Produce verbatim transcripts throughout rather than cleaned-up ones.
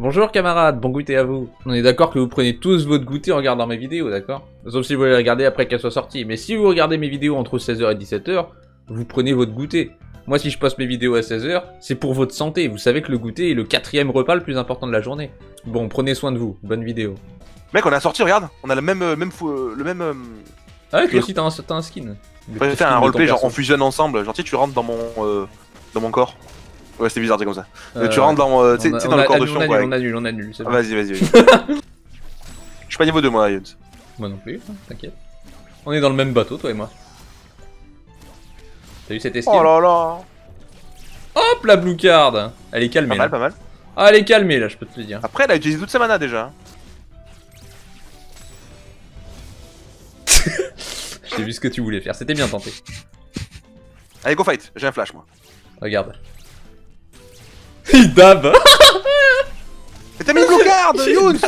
Bonjour camarades, bon goûter à vous. On est d'accord que vous prenez tous votre goûter en regardant mes vidéos, d'accord? Sauf si vous les regardez après qu'elles soient sorties. Mais si vous regardez mes vidéos entre seize heures et dix-sept heures, vous prenez votre goûter. Moi si je poste mes vidéos à seize heures, c'est pour votre santé. Vous savez que le goûter est le quatrième repas le plus important de la journée. Bon, prenez soin de vous, bonne vidéo. Mec, on a sorti, regarde, on a le même... Euh, même fou, le même euh... Ah ouais, toi aussi t'as un, un skin. Ouais, fait un roleplay, genre on fusionne ensemble, genre tu, tu rentres dans mon, euh, dans mon corps. Ouais, c'est bizarre, c'est comme ça. Euh, tu rentres dans, euh, t'sais, on a, t'sais dans on a, le corps de Chion, ouais. On annule, on annule, c'est bon. Vas-y, vas-y, vas-y. Je suis pas niveau deux, moi, Younts. Moi non plus, t'inquiète. On est dans le même bateau, toi et moi. T'as vu cette esquive? Oh là là. Hop, la blue card. Elle est calmée. Pas mal, là. Pas mal. Ah, elle est calmée, là, je peux te le dire. Après, elle a utilisé toute sa mana, déjà. J'ai vu ce que tu voulais faire, c'était bien tenté. Allez, go fight, j'ai un flash, moi. Regarde. Il dab. Mais t'as mis une blue-card, Younns.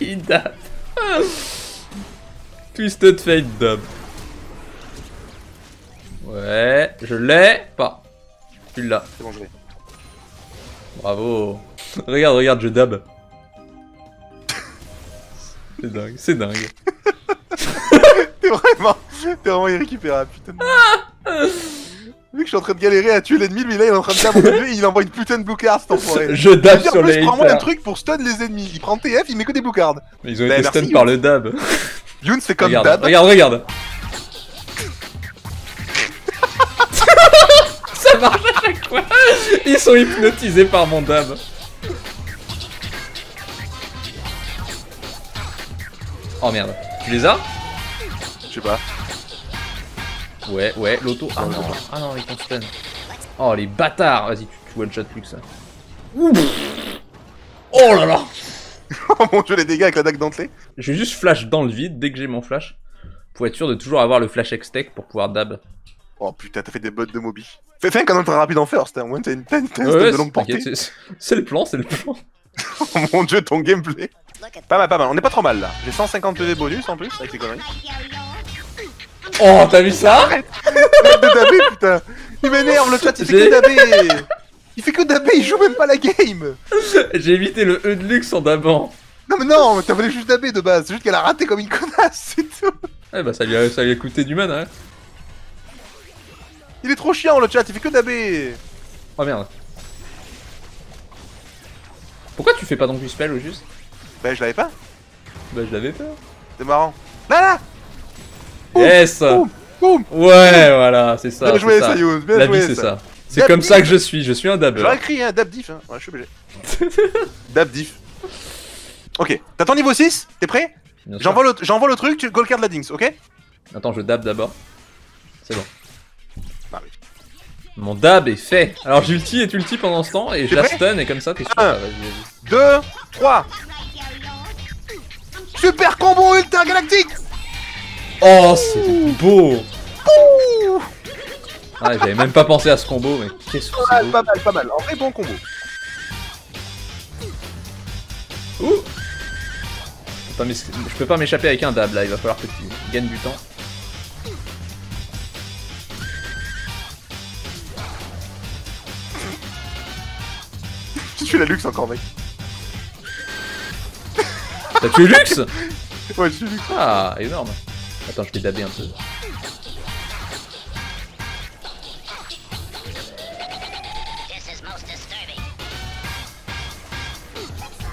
Il dab. Twisted Fate dab. Ouais, je l'ai pas. Tu l'as. C'est bon, je l'ai. Bravo. Regarde, regarde, je dab. C'est dingue, c'est dingue. T'es vraiment, t'es vraiment irrécupérable, putain de... Ah. Vu que je suis en train de galérer à tuer l'ennemi, mais là il est en train de faire mon ennemi, il envoie une putain de blue card cet enfoiré. Je dab sur les haters. Il prend un truc pour stun les ennemis, il prend T F, il met que des blue cards. Mais ils ont bah, été stun par le dab. Younns c'est comme regarde, dab. Regarde, regarde. Ça marche à chaque fois. Ils sont hypnotisés par mon dab. Oh merde. Tu les as? Je sais pas. Ouais, ouais, l'auto. Ah non, ah non, ils t'ont stun. Oh les bâtards. Vas-y, tu, tu one shot plus que ça. Ouh. Oh là là. Oh mon dieu, les dégâts avec la dague dentelée. Je vais juste flash dans le vide dès que j'ai mon flash. Pour être sûr de toujours avoir le flash extech pour pouvoir dab. Oh putain, t'as fait des bots de Moby. Fais fin quand même très rapide en first, hein. T'as une peine de longue portée. C'est le plan, c'est le plan. Oh mon dieu, ton gameplay. Pas mal, pas mal, on est pas trop mal là. J'ai cent cinquante P V bonus en plus avec les conneries. Oh, t'as vu ça? Arrête, arrête de daber, putain. Il m'énerve le chat, il fait que daber. Il fait que daber, il joue même pas la game. J'ai évité le E de luxe en dabant. Non mais non, t'as voulu juste daber de base, c'est juste qu'elle a raté comme une connasse, c'est tout. Eh bah ça lui a, ça lui a coûté du mana, hein. Il est trop chiant le chat, il fait que daber. Oh merde. Pourquoi tu fais pas donc du spell au juste? Bah je l'avais pas. Bah je l'avais pas. C'est marrant. Là là. Yes! Boum, boum, boum. Ouais, boum. Voilà, c'est ça. Bien joué, ça, Younns. Bien la joué, vie, c'est ça. C'est comme diff. Ça que je suis, je suis un dabber. J'aurais crié un dab diff, hein. Ouais, je suis obligé. Dab diff. Ok, t'as ton niveau six? T'es prêt? J'envoie le, le truc, tu goal card la Jinx, ok? Attends, je dab d'abord. C'est bon. Ah, oui. Mon dab est fait. Alors j'ulti et tu ulti pendant ce temps et je la stun et comme ça t'es sûr. un, deux, trois. Super combo ultra galactique! Oh, c'était beau! Ouh. Ah, j'avais même pas pensé à ce combo, mais qu'est-ce que c'est beau. Pas mal, pas mal, en vrai bon combo. Ouh. Je peux pas m'échapper avec un dab là, il va falloir que tu gagnes du temps. J'ai tué la Lux encore, mec. T'as tué Lux? Ouais, j'ai tué Lux. Ah, énorme. Attends, je vais daber un peu.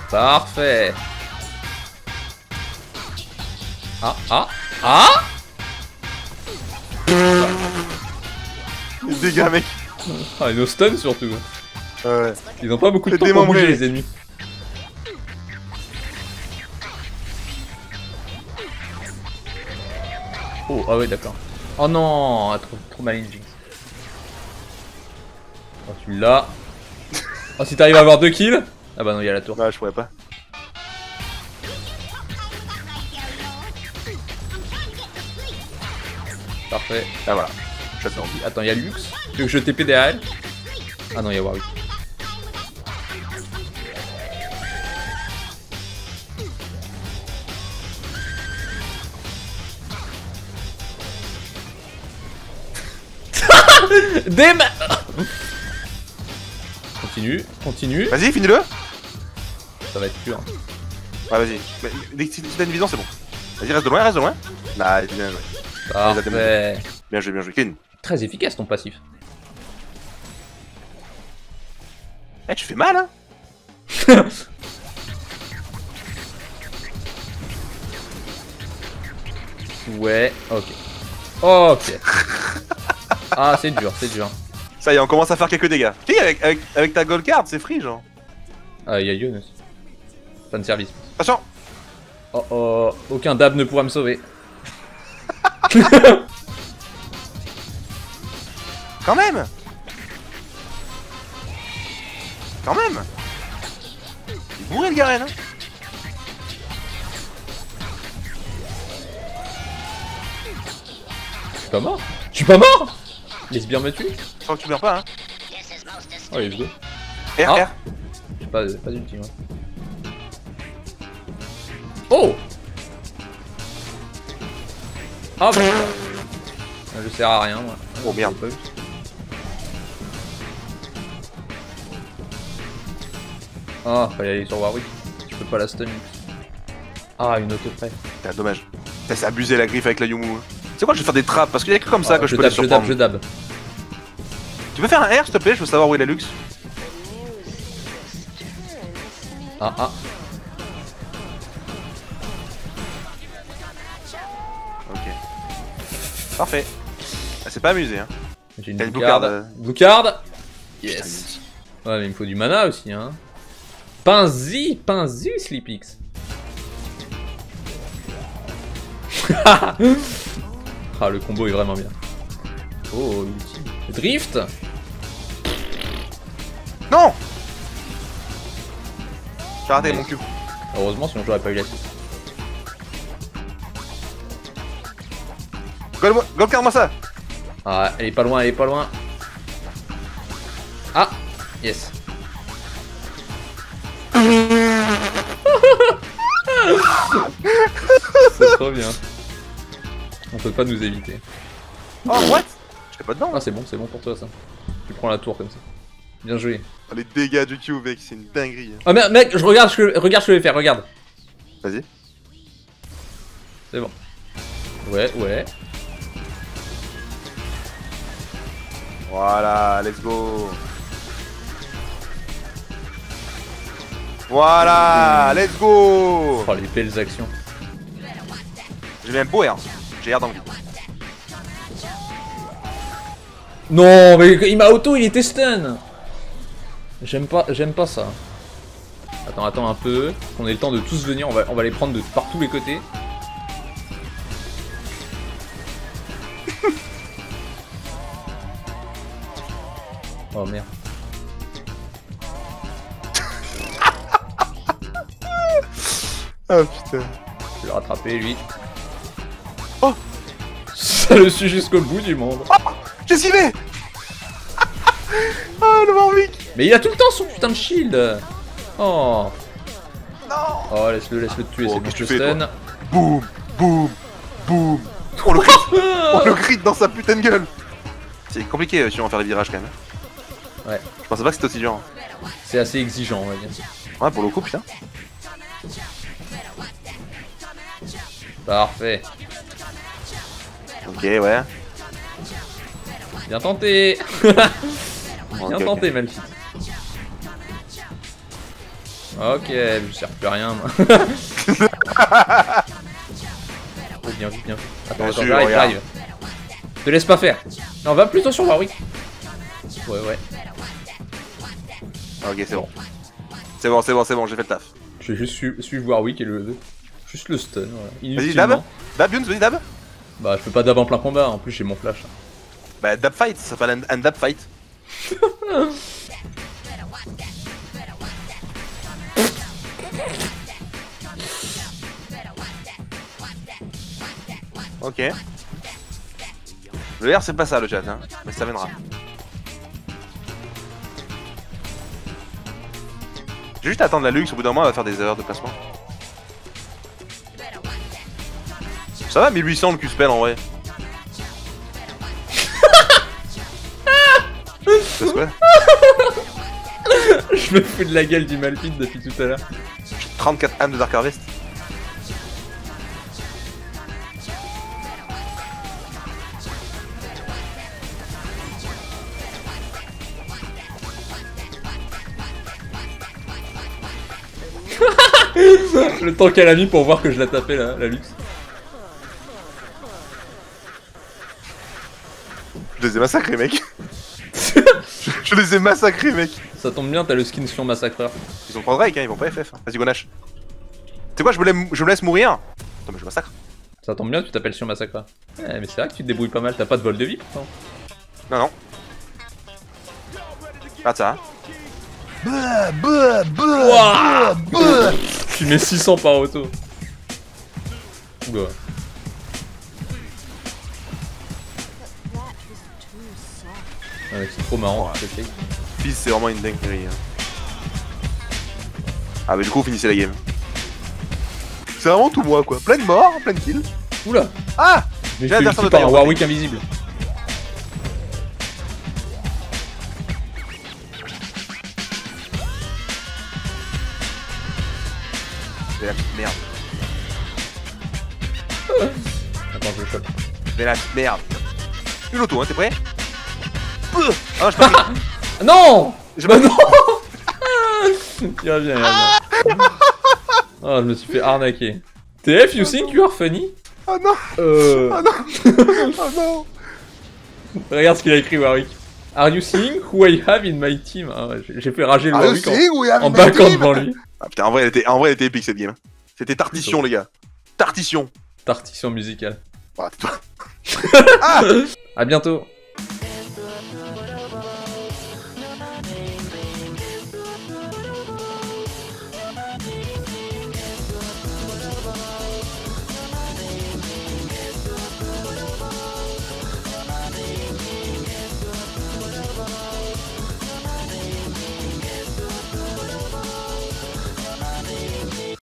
Parfait. Ah, ah, ah. Les dégâts, mec. Ah, et nos stuns surtout. Ouais. Ils ont pas beaucoup de temps pour bouger, les ennemis. Oh, ah ouais d'accord. Oh non, trop, trop maligne Jinx. Oh tu l'as. Oh si t'arrives à avoir deux kills. Ah bah non, il y a la tour. Bah je pourrais pas. Parfait. Ah voilà. J'attends. Attends, il y a Lux. Tu veux que je T P derrière elle? Ah non, il y a Warwick. Des ma... Continue, continue. Vas-y, finis-le. ça va être pur. Ouais, vas-y. Dès que tu as une vision, c'est bon. Vas-y, reste de loin, reste de loin. Nice, bien joué. Parfait. Bien joué, bien joué. Clean. Très efficace ton passif. Eh, tu fais mal, hein. Ouais, ok. Ok. Ah, c'est dur, c'est dur. Ça y est, on commence à faire quelques dégâts. Tu sais, avec, avec, avec ta gold card, c'est free, genre. Ah, il y a Yoonns. Fin de service. Attention. Oh oh, aucun dab ne pourra me sauver. Quand même. Quand même. Il mourait le Garen, hein. Je suis pas mort. Je suis pas mort. Laisse bien me tuer. Je crois que tu meurs pas, hein. Oh, il est vieux. R, ah. R. J'ai pas, pas d'ultime, hein. Oh. Ah bah. Je sers à rien, moi. Oh merde. Ah, fallait aller sur Warwick. Je peux pas la stun. Ah, une auto près. T'as dommage. T'as c'est abusé la griffe avec la Yumu. C'est quoi, je vais faire des trappes parce qu'il y a que comme ça ah, que je, je peux dab, les surprendre. Je dab, je dab. Tu peux faire un R s'il te plaît, je veux savoir où est la Lux. Ah ah. Ok. Parfait. Elle s'est pas amusée, hein. J'ai une blue card. Blue card. Yes. Ouais, mais il me faut du mana aussi, hein. Pinzy, Pinzy, Slipix. Ah, le combo est vraiment bien. Oh, ultime. Drift. Non. J'ai raté mon cube. Heureusement, sinon j'aurais pas eu la suite. Gold moi ça. Ah, elle est pas loin, elle est pas loin. Ah, yes. C'est trop bien. On peut pas nous éviter. Oh, what? J'étais pas dedans. Ah, c'est bon, c'est bon pour toi ça. Tu prends la tour comme ça. Bien joué. Oh, les dégâts du cube, mec, c'est une dinguerie. Ah, mec, mec, je regarde, je regarde ce que je vais faire, regarde. Vas-y. C'est bon. Ouais, ouais. Voilà, let's go. Voilà, mmh. Let's go. Oh, les belles actions. J'ai même beau air. J'ai l'air d'envie. Non, mais il m'a auto, il était stun. J'aime pas, j'aime pas ça. Attends, attends un peu. Qu'on ait le temps de tous venir, on va, on va les prendre de par tous les côtés. Oh merde. Oh putain. Je vais le rattraper lui. Oh. Ça le suit jusqu'au bout du monde. Oh, j'ai esquivé. Oh le Warwick. Mais il a tout le temps son putain de shield. Oh. Non. Oh laisse-le, laisse-le te tuer, oh, c'est bon je te stun. Boum, boum, boum. On le crit. On le crit dans sa putain de gueule. C'est compliqué si on va faire les virages quand même. Ouais. Je pensais pas que c'était aussi dur. C'est assez exigeant on va dire. Ouais pour le coup putain. Parfait. Ok, ouais. Bien tenté. Bien okay, tenté, okay. Malphite. Ok, je ne sers plus à rien, moi. Oh, bien vu, bien vu. Attends, attends, j'arrive, j'arrive. Te laisse pas faire. Non, va plutôt sur Warwick. Ouais, ouais. Ok, c'est bon. C'est bon, c'est bon, c'est bon, j'ai fait le taf. Je vais juste su suivre Warwick et le... Juste le stun, voilà. Vas-y, dab. Dab, Younz, vas-y, dab. Bah je peux pas dab en plein combat, en plus j'ai mon flash. Bah dab fight, ça s'appelle un, un dab fight. Ok. Le R c'est pas ça le chat, hein. Mais ça viendra. J'ai juste à attendre la Lux, au bout d'un moment elle va faire des erreurs de placement. Ça va mille huit cents le Q-spell en vrai. Je Je me fous de la gueule du Malphite depuis tout à l'heure. trente-quatre âmes de Dark Harvest. Le temps qu'elle a mis pour voir que je la tapais là, la Lux. Je les ai massacrés, mec. je, je les ai massacrés, mec. Ça tombe bien, t'as le skin sur massacreur. Ils ont trois Drake, hein, ils vont pas F F. Vas-y, Gonache. C'est quoi, je me, laisse, je me laisse mourir. Attends, mais je massacre. Ça tombe bien, tu t'appelles sur massacreur. Eh, mais c'est vrai que tu te débrouilles pas mal, t'as pas de vol de vie pourtant. Non, non. Regarde ça. Bah, bah, bah, bah, bah. Tu mets six cents par auto. Ouh. Ah, c'est trop marrant. Ouais. Fils, c'est vraiment une dinguerie. Ah, mais du coup, on finissait la game. C'est vraiment tout moi, quoi. Plein de morts, plein de kills. Oula. Ah, j'ai la dernière de taille. Warwick invisible. C'est la petite merde. Attends, je le chope. C'est la petite merde. Une auto, hein, t'es prêt? Ah, je passe. Non, je bah non. Il revient, il revient. Oh, je me suis fait arnaquer. T F, you oh think non. You are funny? Oh non. Euh... Oh non. Oh non. Regarde ce qu'il a écrit, Warwick. Are you seeing who I have in my team? Ah, j'ai fait rager le are Warwick en, en backant devant lui. Ah putain, en vrai, elle était, en vrai, elle était épique cette game. C'était Tartition, oh. Les gars. Tartition. Tartition musicale. Ah, tais-toi. Ah. À bientôt.